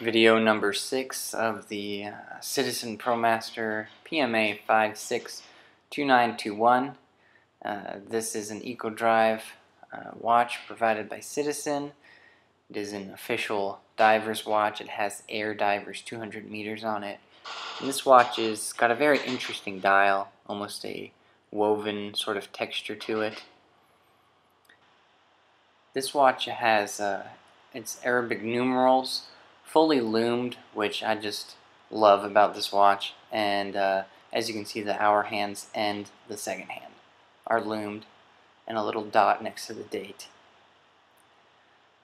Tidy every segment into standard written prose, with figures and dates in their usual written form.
Video number 6 of the Citizen Promaster PMA 562921. This is an EcoDrive watch provided by Citizen. It is an official diver's watch. It has air divers 200 meters on it. And this watch has got a very interesting dial, almost a woven sort of texture to it. This watch has its Arabic numerals fully loomed, which I just love about this watch, and as you can see, the hour hands and the second hand are loomed, and a little dot next to the date.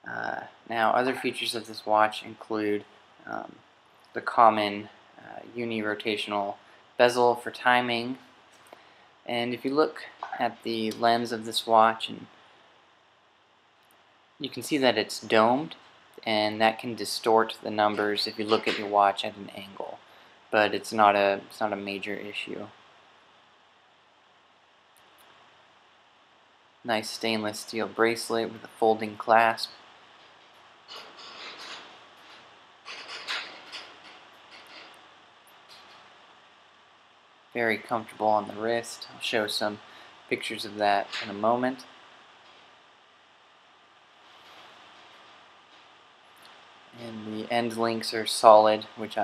Now, other features of this watch include the common unirotational bezel for timing, and if you look at the lens of this watch, and you can see that it's domed, and that can distort the numbers if you look at your watch at an angle, but it's not a major issue. Nice stainless steel bracelet with a folding clasp. Very comfortable on the wrist. I'll show some pictures of that in a moment. And the end links are solid, which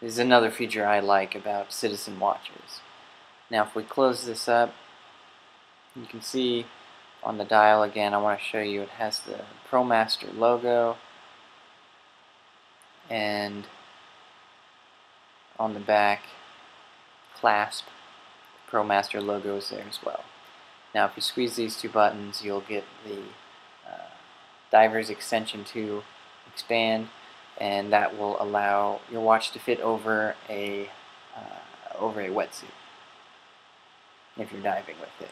is another feature I like about Citizen watches. Now, if we close this up, you can see on the dial again, I want to show you, it has the ProMaster logo, and on the back clasp, the ProMaster logo is there as well. Now, if you squeeze these two buttons, you'll get the diver's extension to expand, and that will allow your watch to fit over a wetsuit if you're diving with it.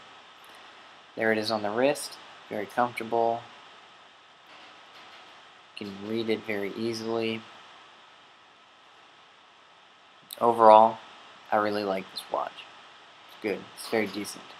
There it is on the wrist, very comfortable. You can read it very easily. Overall, I really like this watch. It's good. It's very decent.